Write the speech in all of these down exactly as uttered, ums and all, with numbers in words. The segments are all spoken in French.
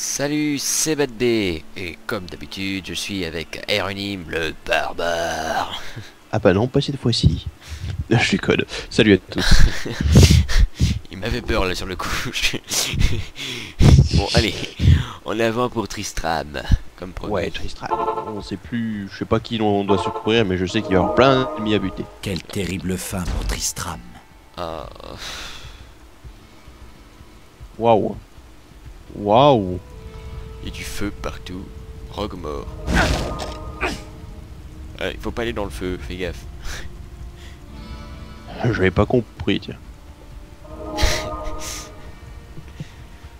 Salut, c'est Bad B et comme d'habitude je suis avec Herunim le barbare. Ah bah non, pas cette fois-ci. Je déconne. Salut à tous. Il m'avait peur là sur le coup. Bon allez, en avant pour Tristram. Comme promis. Ouais, Tristram. On sait plus, je sais pas qui on doit secourir, mais je sais qu'il y aura plein d'ennemis à buter. Quelle terrible fin pour Tristram. Ah. Waouh. Waouh. Il y a du feu partout. Rogue mort. Euh, il faut pas aller dans le feu, fais gaffe. J'avais pas compris, tiens.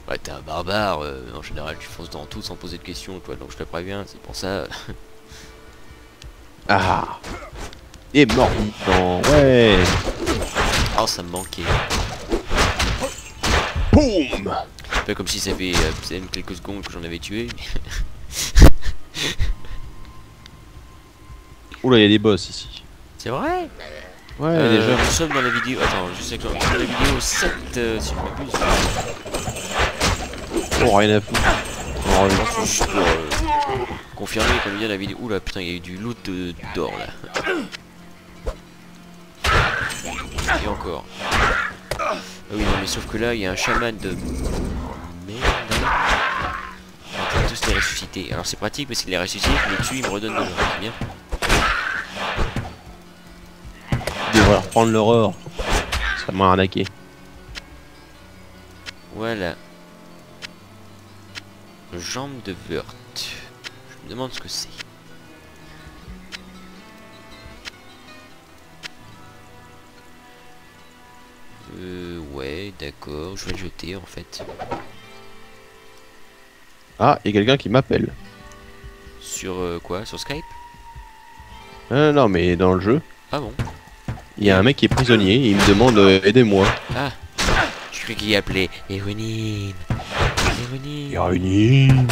Ouais, t'es un barbare, euh, en général tu fonces dans tout sans poser de questions, toi, donc je te préviens, c'est pour ça. Ah. Et mort dans... Ouais. Oh, ça me manquait. Boum. C'est pas comme si ça fait euh, quelques secondes que j'en avais tué. Oula, il y a des boss ici. C'est vrai? Ouais, euh, déjà. Nous sommes dans la vidéo. Attends, je sais que dans la vidéo sept, euh, si je m'abuse. Oh, rien à foutre. Oh, je suis pour euh, confirmer comme il y a la vidéo. Oula, putain, il y a eu du loot d'or là. Et encore. Ah oui, non, mais sauf que là, il y a un chaman de. Merde. On va tous les ressusciter. Alors, c'est pratique parce qu'il les ressuscite, il les tue, il me redonne de l'or. C'est bien. On va reprendre leur or. Ça m'a arnaqué. Voilà. Jambe de Wurt. Je me demande ce que c'est. Euh, ouais, d'accord. Je vais le jeter en fait. Ah, il y a quelqu'un qui m'appelle. Sur euh, quoi? Sur Skype? euh, Non, mais dans le jeu. Ah bon? Il y a un mec qui est prisonnier et il me demande euh, aidez-moi. Ah, je crois qu'il appelait Herunim. Herunim. Herunim.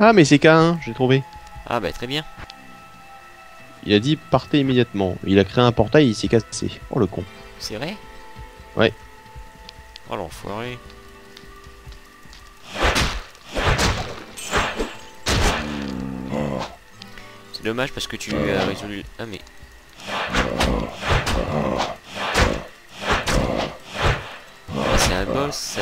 Ah mais c'est Kane, j'ai trouvé. Ah bah très bien. Il a dit partez immédiatement. Il a créé un portail et il s'est cassé. Oh le con. C'est vrai? Ouais. Oh l'enfoiré. C'est dommage parce que tu as résolu... Ah mais... C'est un boss, ça.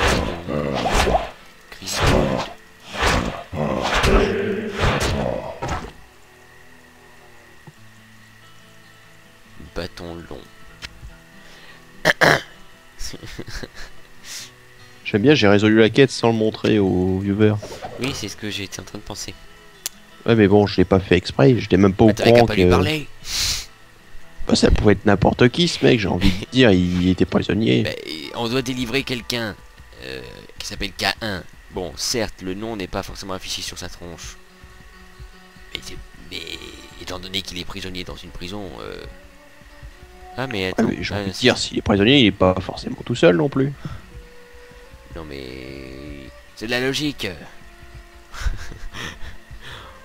Bâton long. J'aime bien, j'ai résolu la quête sans le montrer aux viewers. Oui, c'est ce que j'étais en train de penser. Ouais, mais bon, je l'ai pas fait exprès, j'étais même pas au courant que... Ça pouvait être n'importe qui ce mec, j'ai envie de dire, il était prisonnier. Bah, on doit délivrer quelqu'un euh, qui s'appelle K un. Bon, certes, le nom n'est pas forcément affiché sur sa tronche. Mais, mais étant donné qu'il est prisonnier dans une prison... Euh... Ah mais attends... Ouais, j'ai ah, envie de dire, s'il est prisonnier, il est pas forcément tout seul non plus. Non mais... C'est de la logique.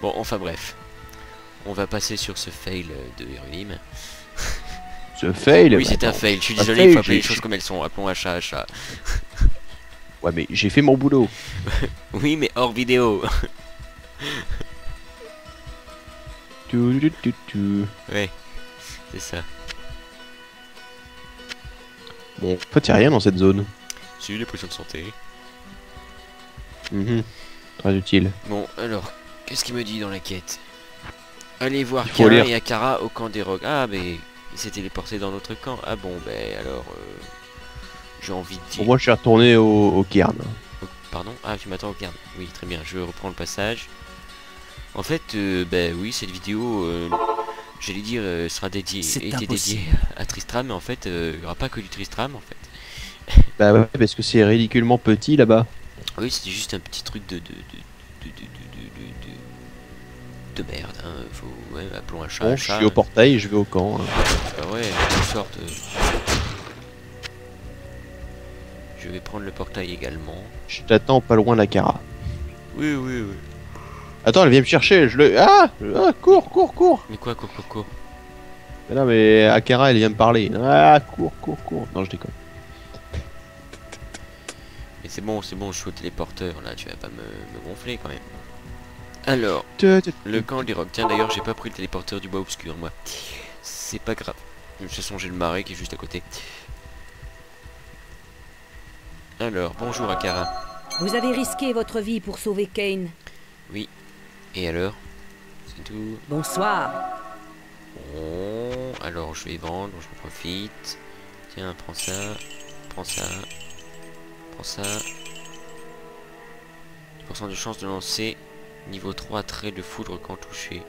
Bon, enfin bref. On va passer sur ce fail de Herunim. Ce fail? Oui, c'est un fail, je suis désolé, fail, il faut appeler les choses comme elles sont, appelons un chat à chat. Ouais, mais j'ai fait mon boulot. Oui, mais hors vidéo. tu, tu, tu, tu. Ouais, c'est ça. Bon, en fait, y'a rien dans cette zone. Si, les potions de santé. Mm-hmm. Très utile. Bon, alors, qu'est-ce qu'il me dit dans la quête? Allez voir Kane et Akara au camp des rogues. Ah, mais... Il s'est téléporté dans notre camp. Ah bon, ben alors, euh, j'ai envie de dire... Moi, je suis retourné au, au Cairn. Pardon? Ah, tu m'attends au Cairn. Oui, très bien, je reprends le passage. En fait, euh, ben oui, cette vidéo, euh, j'allais dire, euh, sera dédiée, était dédiée à Tristram, mais en fait, euh, il n'y aura pas que du Tristram, en fait. Bah ouais, parce que c'est ridiculement petit, là-bas. Oui, c'était juste un petit truc de... de, de, de, de, de, de, de... de merde, hein. Faut, ouais, appelons un chat. Bon, un chat, je suis hein. Au portail, je vais au camp. Hein. Bah ouais, toutes sortes. Je vais prendre le portail également. Je t'attends pas loin d'Akara. Oui, oui, oui. Attends, elle vient me chercher, je le... Ah, ah cours, cours, cours. Mais quoi, cours, cours, cours? Mais non, mais Akara, elle vient me parler. Ah, cours, cours, cours. Non, je déconne. Mais c'est bon, c'est bon, je suis au téléporteur, là, tu vas pas me, me gonfler quand même. Alors, le camp des rocs. Tiens, d'ailleurs, j'ai pas pris le téléporteur du bois obscur, moi. C'est pas grave. De toute façon, j'ai le marais qui est juste à côté. Alors, bonjour Akara. Vous avez risqué votre vie pour sauver Kane. Oui. Et alors? C'est tout. Bonsoir. Bon, alors je vais vendre, j'en profite. Tiens, prends ça. Prends ça. Prends ça. dix pour cent de chance de lancer niveau trois trait de foudre quand touché.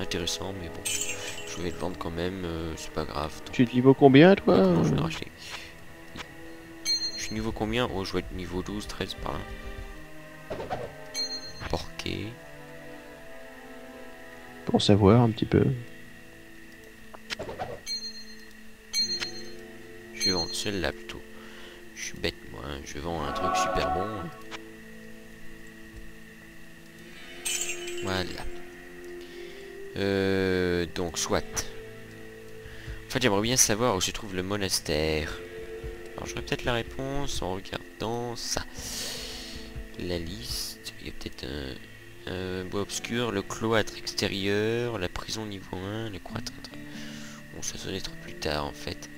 Intéressant, mais bon. Je vais le vendre quand même, euh, c'est pas grave. Donc. Tu es niveau combien toi? Donc, non, je vais le racheter. Je suis niveau combien? Oh, je vais être niveau douze, treize par là. Porqué. Pour savoir un petit peu. Je vends celle-là plutôt. Je suis bête moi, hein. Je vends un truc super bon. Voilà. Euh, donc soit. En fait, j'aimerais bien savoir où se trouve le monastère. Alors j'aurais peut-être la réponse en regardant ça. La liste. Il y a peut-être un... Euh, bois obscur, le cloître extérieur, la prison niveau un, le cloître... Bon, ça sonne être plus tard en fait.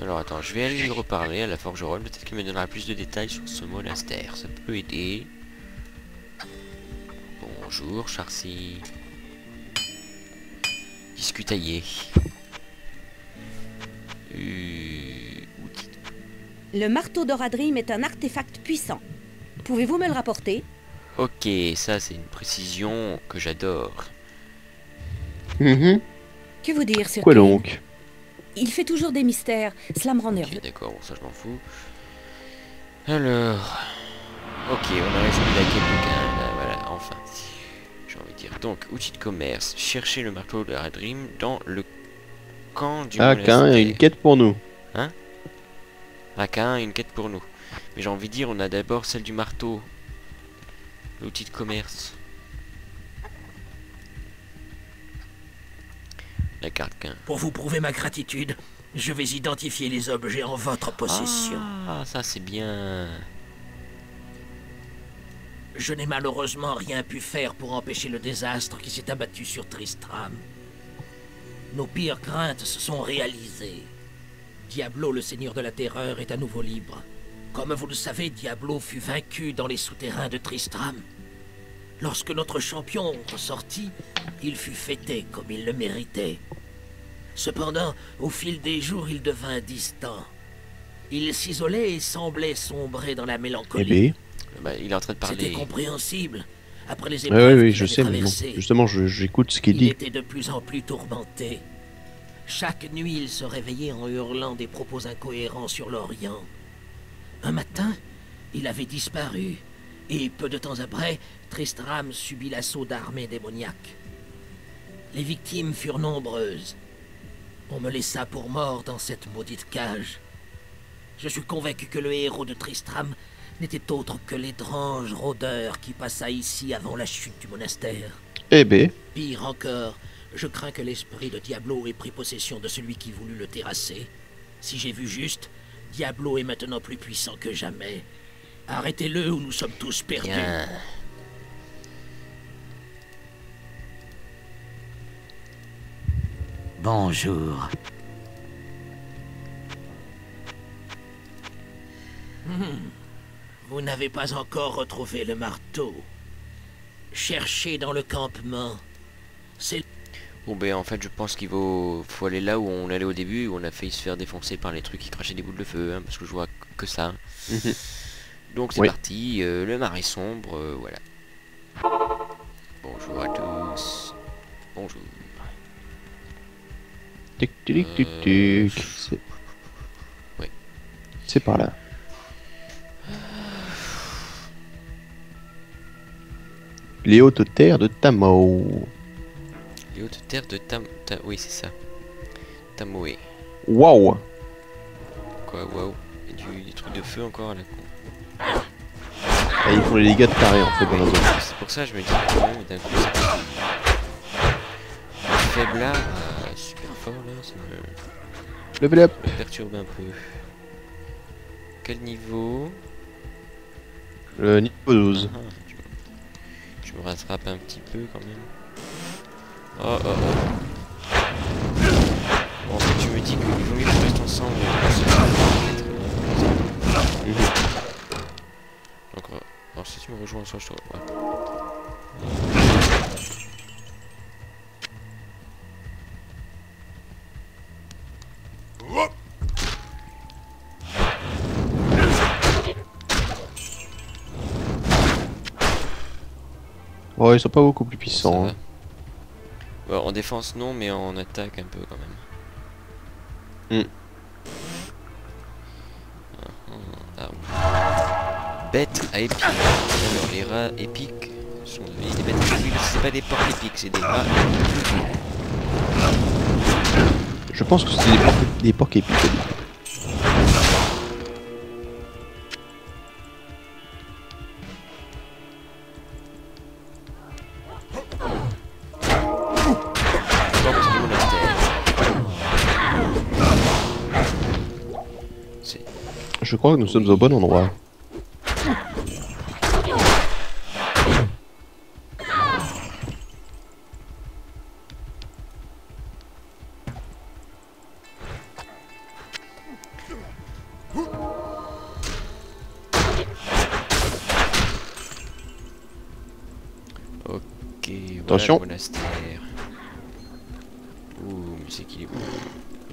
Alors attends, je vais aller lui reparler à la forgeronne, peut-être qu'elle me donnera plus de détails sur ce monastère, ça peut aider. Bonjour Charcy. Discutailler. Euh... Le marteau d'Horadrim est un artefact puissant. Pouvez-vous me le rapporter? Ok, ça c'est une précision que j'adore. Mm-hmm. Que vous dire sur... Quoi donc? Il fait toujours des mystères, cela me rend nerveux. Ok, d'accord, bon, ça je m'en fous. Alors... Ok, on a résolu la quête de Kane, là, voilà, enfin. J'ai envie de dire, donc, outil de commerce. Cherchez le marteau d'Horadrim dans le camp du monastère. Ah, Kane, il y a une quête pour nous. Hein? Akara a une quête pour nous. Mais j'ai envie de dire, on a d'abord celle du marteau. L'outil de commerce. La carte Kane. Pour vous prouver ma gratitude, je vais identifier les objets en votre possession. Ah, ça c'est bien. Je n'ai malheureusement rien pu faire pour empêcher le désastre qui s'est abattu sur Tristram. Nos pires craintes se sont réalisées. Diablo, le seigneur de la terreur, est à nouveau libre. Comme vous le savez, Diablo fut vaincu dans les souterrains de Tristram. Lorsque notre champion ressortit, il fut fêté comme il le méritait. Cependant, au fil des jours, il devint distant. Il s'isolait et semblait sombrer dans la mélancolie. Eh bien, il est en train de parler. C'était compréhensible. Après les épreuves ah oui, oui, je sais, mais bon, justement, j'écoute ce qu'il dit. Il était de plus en plus tourmenté. Chaque nuit, il se réveillait en hurlant des propos incohérents sur l'Orient. Un matin, il avait disparu, et peu de temps après, Tristram subit l'assaut d'armées démoniaques. Les victimes furent nombreuses. On me laissa pour mort dans cette maudite cage. Je suis convaincu que le héros de Tristram n'était autre que l'étrange rôdeur qui passa ici avant la chute du monastère. Eh ben. Pire encore... Je crains que l'esprit de Diablo ait pris possession de celui qui voulut le terrasser. Si j'ai vu juste, Diablo est maintenant plus puissant que jamais. Arrêtez-le ou nous sommes tous perdus. Bien. Bonjour. Hmm. Vous n'avez pas encore retrouvé le marteau. Cherchez dans le campement. C'est... Bon ben en fait je pense qu'il faut... faut aller là où on allait au début, où on a failli se faire défoncer par les trucs qui crachaient des boules de feu, hein, parce que je vois que ça. Donc c'est oui. Parti, euh, le marais sombre, euh, voilà. Bonjour à tous. Bonjour. Tic tic tic tic. C'est oui. Par là. Les hautes terres de Tamoé. Les hautes terres de Tam... Ta... Oui, c'est ça. Tamoé. Waouh. Quoi, waouh? Du... Des trucs de feu encore à la con. Ah, ils font les dégâts de taré, en fait, dans la zone. C'est pour ça que je me dis que d'un coup, c'est... Faiblard, euh, super fort, là, ça me... Level up. Perturbe un peu. Quel niveau? Le niveau douze. Ah, je me rattrape un petit peu quand même. Oh oh oh. Bon, en fait, je me dis qu'il vaut mieux qu'on reste ensemble. Donc, euh, alors si tu me rejoins, soit je te revois. Ouais, ils sont pas beaucoup plus puissants. Hein. Ouais, en défense non, mais en attaque un peu quand même. Mm. Ah, ah. Bête à épique. Alors, les rats épiques sont des bêtes épiques. C'est pas des porcs épiques, c'est des rats. Je pense que c'est des porcs, des porcs épiques. Je crois que nous sommes au bon endroit. Ok, voilà. Attention. Le monastère. Ouh, mais c'est qui est bon.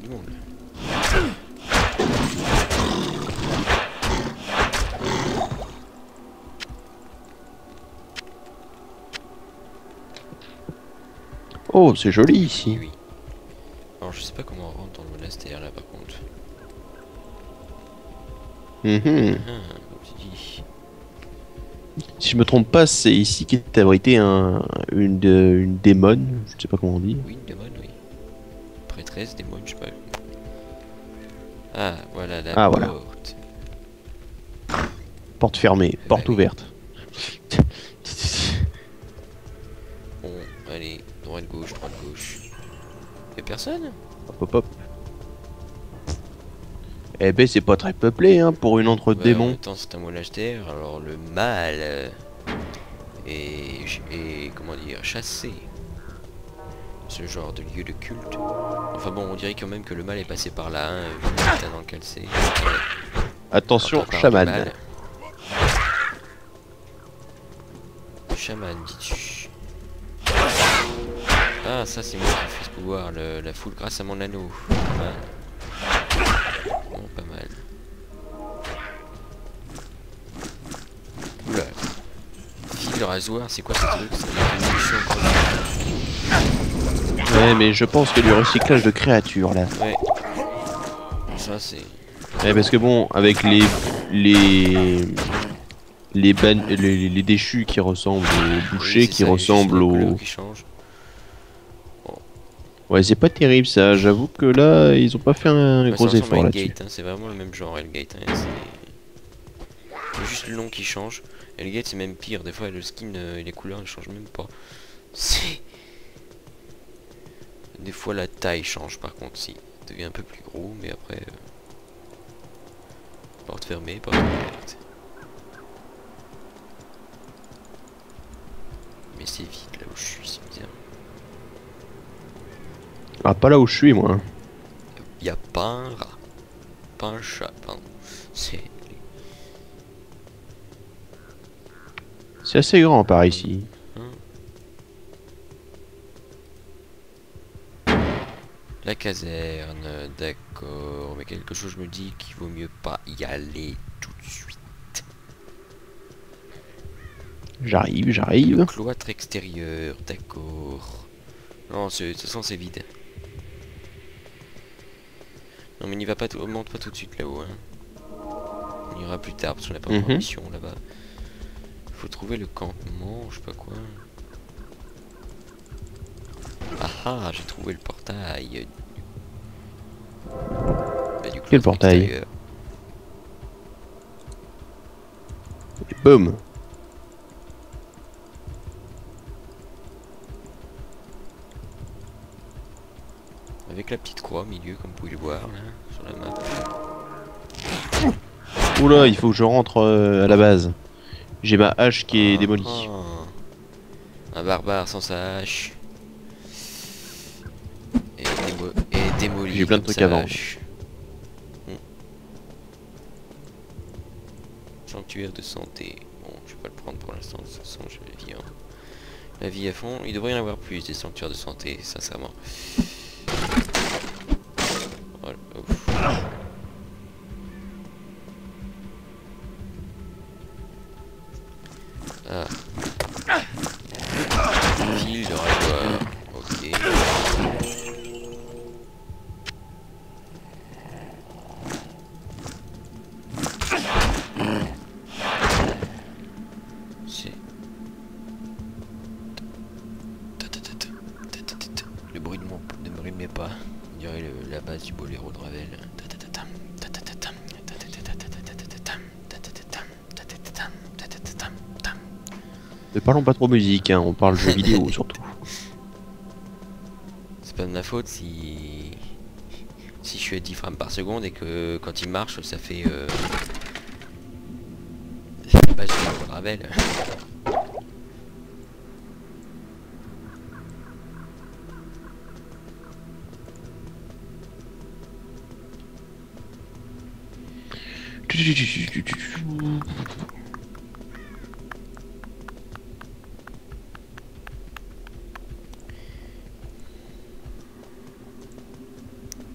Du monde. Oh, c'est joli ici. Oui. Alors je sais pas comment on rentre dans le monastère là par contre. Mm-hmm. Ah, si je me trompe pas, c'est ici qu'est abritée un, une, une démone, je sais pas comment on dit. Oui, une démone, oui. Prêtresse, démone, je sais pas. Ah, voilà la ah, porte. Voilà. Porte fermée, bah, porte bah, ouverte. Oui. Bon, allez. Droite gauche, droite gauche. Y'a personne? Hop hop hop. Eh ben c'est pas très peuplé hein pour une entre démons. Attends, c'est un monastère, alors le mal est, est comment dire chassé. Ce genre de lieu de culte. Enfin bon, on dirait quand même que le mal est passé par là, hein, vu dans lequel c'est. Attention, chaman. Chaman, dis-tu. Ah, ça c'est moi qui fais ce pouvoir, le, la foule grâce à mon anneau. Pas mal. Bon, pas mal. Oula. Fil de rasoir, c'est quoi ce truc? C'est une... Ouais, mais je pense que du recyclage de créatures là. Ouais. Ça c'est... Ouais, parce que bon, avec les... Les... Les, ban... les, les déchus qui ressemblent aux bouchers, oui, qui ça, ressemblent aux... Ouais, c'est pas terrible ça, j'avoue que là ils ont pas fait un bah, gros effort là-dessus. Hein, c'est vraiment le même genre Hellgate, hein, c'est juste le nom qui change. Hellgate c'est même pire, des fois le skin euh, et les couleurs ne changent même pas. C'est... Des fois la taille change par contre, si. Il devient un peu plus gros, mais après... Euh... Porte fermée, porte ouverte. Mais c'est vide là où je suis, c'est bizarre. Ah, pas là où je suis, moi. Y'a pas un rat. Pas un chat, pardon. C'est... C'est assez grand par ici. La caserne, d'accord. Mais quelque chose me dit qu'il vaut mieux pas y aller tout de suite. J'arrive, j'arrive. Le cloître extérieur, d'accord. Non, de toute façon c'est vide. Non mais n'y va pas, on monte pas tout de suite là-haut. Hein. On ira plus tard parce qu'on n'a pas de mission là-bas. Faut trouver le campement, je sais pas quoi. Ah ah, j'ai trouvé le portail. Bah, du coup, quel portail? Et boum. avec la petite croix au milieu, comme vous pouvez le voir, là, sur la map. Oula, il faut que je rentre euh, à la base. J'ai ma hache qui est ah, démolie. Ah. Un barbare sans sa hache. Et, démo et démolie. J'ai plein de trucs à vendre. Hmm. Sanctuaire de santé. Bon, je vais pas le prendre pour l'instant, de toute façon, je vais vivre. La vie à fond, il devrait y en avoir plus des sanctuaires de santé, sincèrement. Voilà. Ouf. Ah. Fil de rasoir. Ok. C'est... Le bruit de mon... ne me rimait pas. On dirait le... la base du boléro de Ravel. Ne parlons pas trop musique, hein, on parle jeux vidéo surtout. C'est pas de ma faute si... si je suis à dix frames par seconde et que quand il marche ça fait... Euh... ça fait pas du tout Ravel.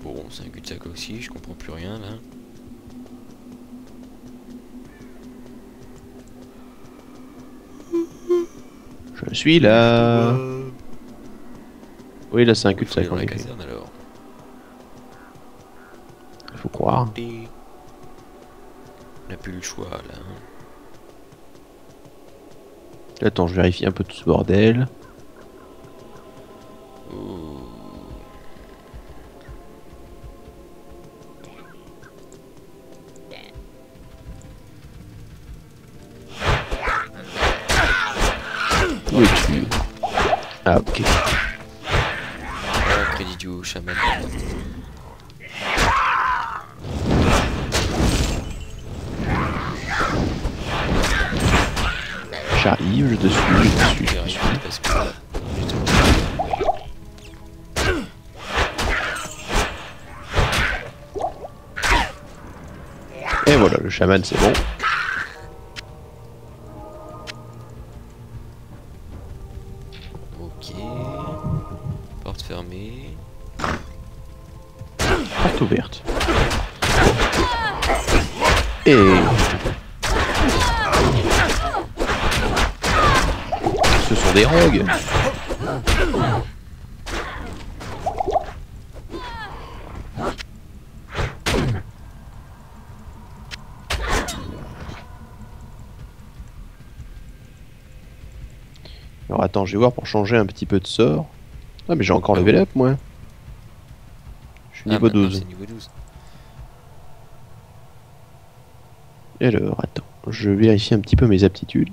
Bon, c'est un cul-de-sac aussi, je comprends plus rien là. Je suis là. Oui, là c'est un cul-de-sac. Dans la caserne alors. Il faut croire. On n'a plus le choix là. Attends, je vérifie un peu tout ce bordel. Oh. Où es-tu? Ah ok. Ah, crédit du chaman. J'arrive, je te suis, je te suis, je te suis. Parce que là, je te suis. Et voilà, le chaman c'est bon. Ok. Porte fermée. Porte ouverte. Et... ce sont des rogues. Alors attends, je vais voir pour changer un petit peu de sort. Ah mais j'ai encore level up moi. Je suis niveau douze. Et alors attends, je vérifie un petit peu mes aptitudes.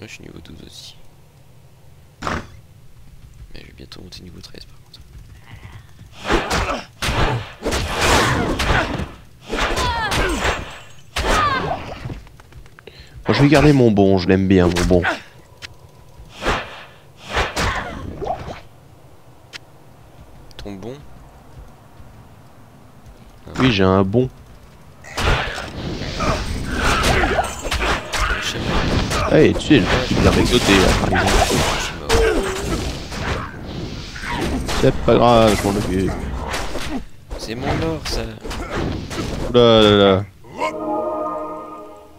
Ouais, je suis niveau douze aussi. Mais je vais bientôt monter niveau treize par contre. Bon, je vais garder mon bon, je l'aime bien mon bon. Ton bon? Oui, j'ai un bon. Allez, tu es le petit bien exoté là par exemple. C'est pas grave, je m'en occupe. C'est mon or ça. Là là là.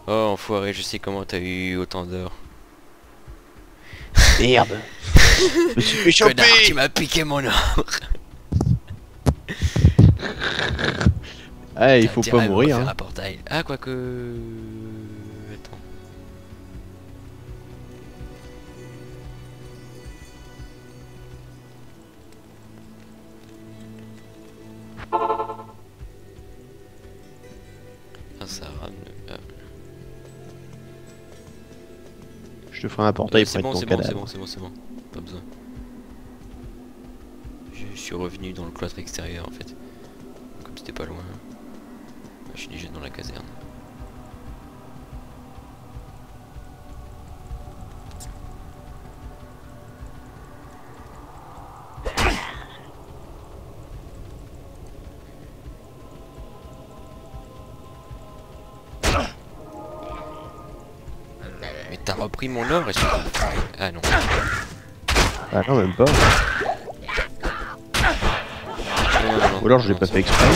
Oh enfoiré, je sais comment t'as eu autant d'or. Merde. Je suis fait choper. Connard, tu m'as piqué mon or. Ah, il faut pas mourir. Hein. Ah, quoique. Je te ferai un portail pour être ton cadavre. C'est bon, c'est bon, c'est bon, c'est bon. Pas besoin. je suis revenu dans le cloître extérieur en fait. Comme c'était pas loin, je suis déjà dans la caserne. Pris mon or et je... Ah non. Ah non, même pas. Non, non, non, Ou alors je l'ai pas fait exprès.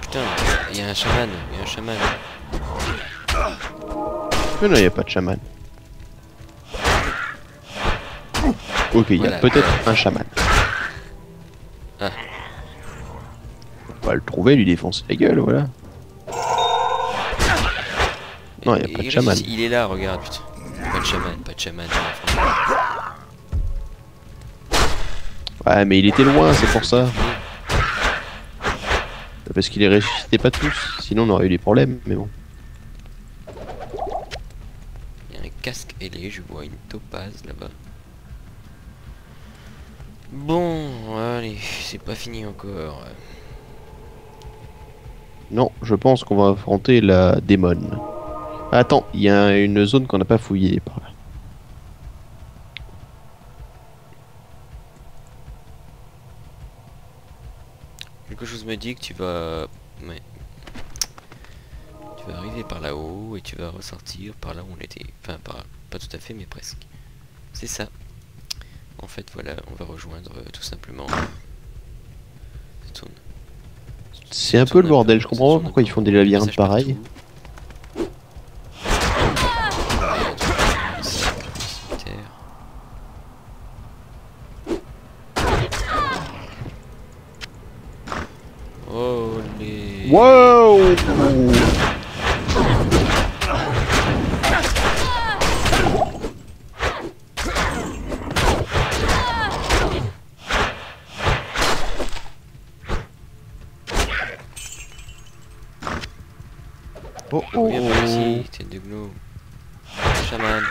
Putain, il y a un chaman, il y a un chaman. Mais non, il n'y a pas de chaman. Ok, il voilà. y a peut-être un chaman. Ah. On va le trouver, lui défoncer la gueule, voilà. Non, il n'y a pas de chaman. Il est là, regarde, putain. Pas de chaman, pas de chaman. Ouais, mais il était loin, c'est pour ça. Parce qu'il les ressuscitait pas tous, sinon on aurait eu des problèmes, mais bon. Il y a un casque ailé, je vois une topaze là-bas. Bon, allez, c'est pas fini encore. Non, je pense qu'on va affronter la démone. Attends, il y a une zone qu'on n'a pas fouillée par là. Quelque chose me dit que tu vas... Ouais. Tu vas arriver par là-haut et tu vas ressortir par là où on était. Enfin, par... pas tout à fait, mais presque. C'est ça. En fait, voilà, on va rejoindre euh, tout simplement cette zone. C'est un peu le bordel, je comprends pas pourquoi ils font des labyrinthes pareils. Oh les... Wow! Oh oh, viens par ici, t'es de gnou. Chaman.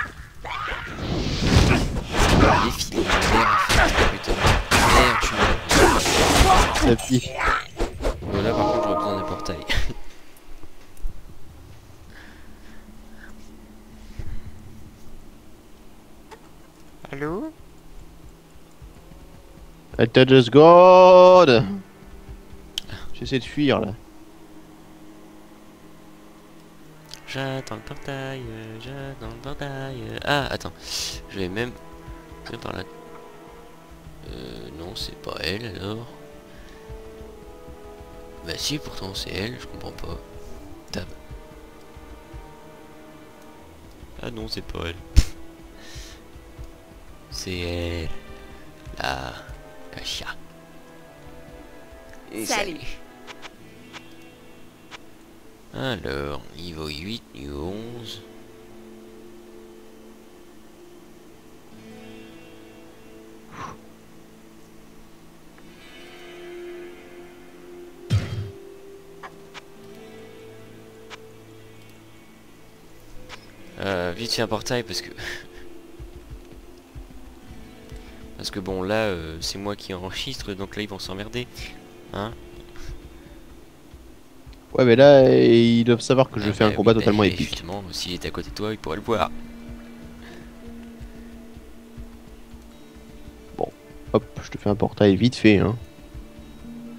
Défile, merde, putain. Merde, tu m'as. La pif. Là par contre j'aurais besoin d'un portail. Allô? Attends deux secondes. J'essaie de fuir là. J'attends le portail, j'attends le portail... Ah, attends, je vais même... Je vais par là... Euh, non, c'est pas elle, alors... Bah si, pourtant c'est elle, je comprends pas... Tab. Ah non, c'est pas elle. C'est elle... La... La chat. Et salut, salut. Alors, niveau huit, niveau onze... Euh, vite fait un portail parce que... parce que bon, là, euh, c'est moi qui enregistre, donc là, ils vont s'emmerder. Hein ? Ouais mais là ils doivent savoir que je ah fais bah un combat oui, totalement bah, épique. Justement, s'il était à côté de toi il pourrait le voir. Bon, hop, je te fais un portail vite fait hein.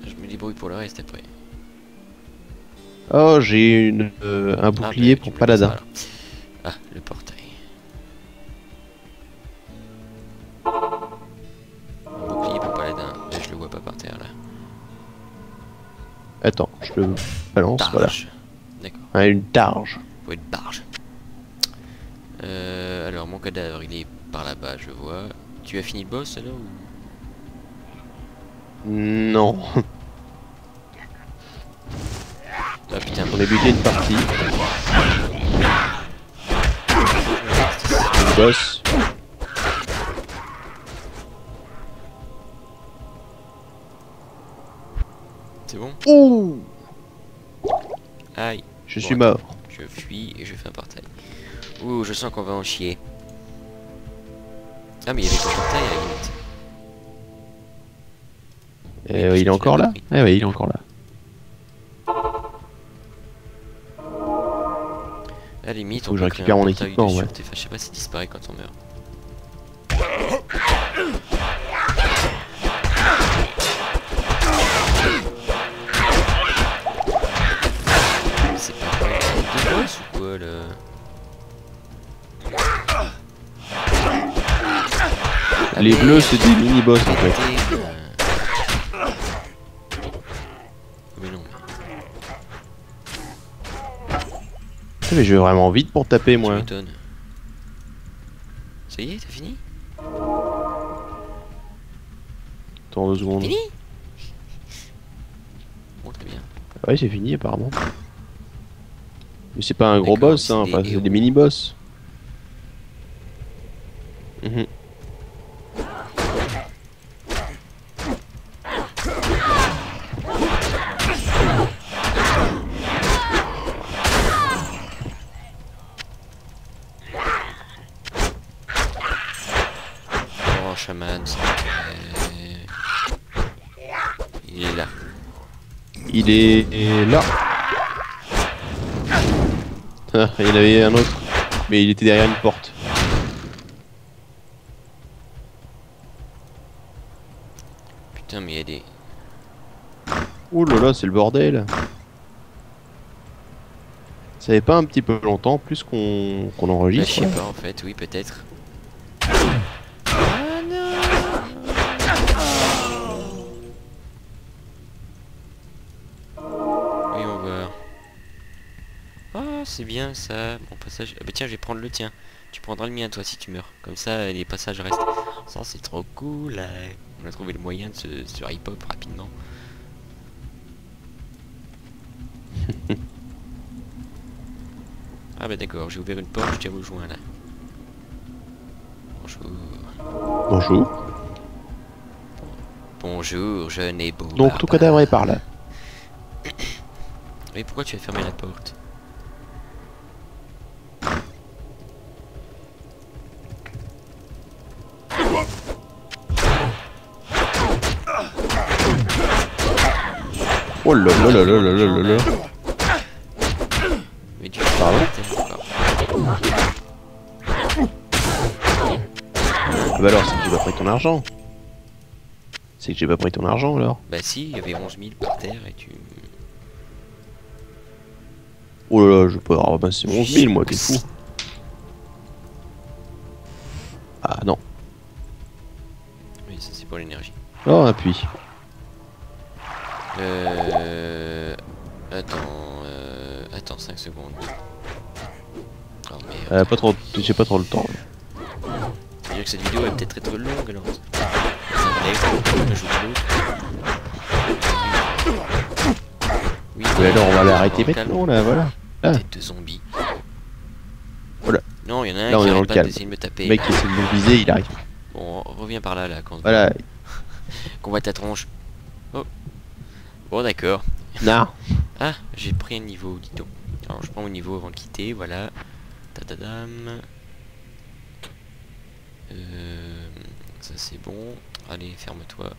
Je me débrouille pour le reste après. Oh j'ai une euh, un bouclier ah bah, pour paladin. Ah le portail. Un bouclier pour paladin, là, je le vois pas par terre là. Attends, je le balance, targe. Voilà. D'accord. Ah, une targe. Ou une barge. Euh, alors, mon cadavre, il est par là-bas, je vois. Tu as fini le boss, alors ou... Non. Ah putain. On a buté une partie. Le boss. C'est bon ? Ouh. Aïe. Je bon, suis mort. Je fuis et je fais un portail. Ouh, je sens qu'on va en chier. Ah mais il y avait un portail à la limite. Et euh, il est encore là ? Eh oui, il est encore là. À la limite, on peut récupérer mon équipement, ouais. Je sais pas s'il disparaît quand on meurt. C'est pas vrai, c'est une grosse ou quoi là ? Les bleus, c'est des mini-boss en fait. Mais j'ai vraiment vite pour taper moi. Ça y est, t'as fini? Attends deux secondes. Fini? Bon, très bien. Ouais, c'est fini apparemment. Mais c'est pas un gros boss, hein, enfin, c'est des mini-boss. Mmh. Il est là. Il est, est là. Ah, il y en avait un autre, mais il était derrière une porte. Putain, mais il y a des... Ouh là là, c'est le bordel. Ça fait pas un petit peu longtemps, plus qu'on qu'on enregistre. Bah, je sais pas en fait, oui peut-être. C'est bien ça, mon passage. Ah bah tiens, je vais prendre le tien. Tu prendras le mien toi si tu meurs. Comme ça, les passages restent. Ça c'est trop cool. On a trouvé le moyen de se, se hip-hop rapidement. Ah bah d'accord, j'ai ouvert une porte, je tiens au joint là. Bonjour. Bonjour. Bonjour, jeune et beau. Donc tout cadavre est par là. Mais pourquoi tu as fermé la porte? Oh là là là là là là là. Mais tu parles ah bah alors c'est que tu n'as pas pris ton argent. C'est que j'ai pas pris ton argent alors. Bah si, il y avait onze mille par terre et tu... Oh là là, je peux avoir ramasser onze mille moi, t'es fou. Ah non. Oui, ça c'est pour l'énergie. Oh, appuie. Euh... Attends... Euh... Attends cinq secondes. Oh merde... Euh, pas trop... J'ai pas trop le temps. Ça veut dire que cette vidéo va peut-être être longue alors. Oui alors on va l'arrêter maintenant là, voilà. Ah. Tête de zombie. Voilà. Non, il y en a un là, qui arrête pas d'essayer de me taper. Le mec qui essaie de me viser, il arrive. Bon, reviens par là là. Quand voilà. Qu'on voit ta tronche. Oh. Bon d'accord. Non. Ah, j'ai pris un niveau, dis donc. Alors je prends mon niveau avant de quitter, voilà. Tadadam. Euh, ça c'est bon. Allez, ferme-toi.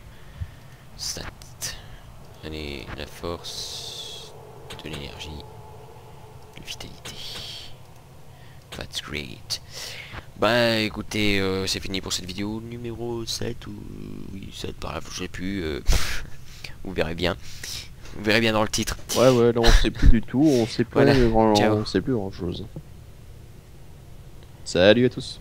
Stat. Allez, la force, de l'énergie, de vitalité. That's great. Bah écoutez, euh, c'est fini pour cette vidéo numéro sept ou oui, sept par là, je sais plus. Euh... Vous verrez bien. Vous verrez bien dans le titre. Ouais ouais, non, on sait plus du tout, on sait pas voilà. grand, on sait plus grand chose. Salut à tous.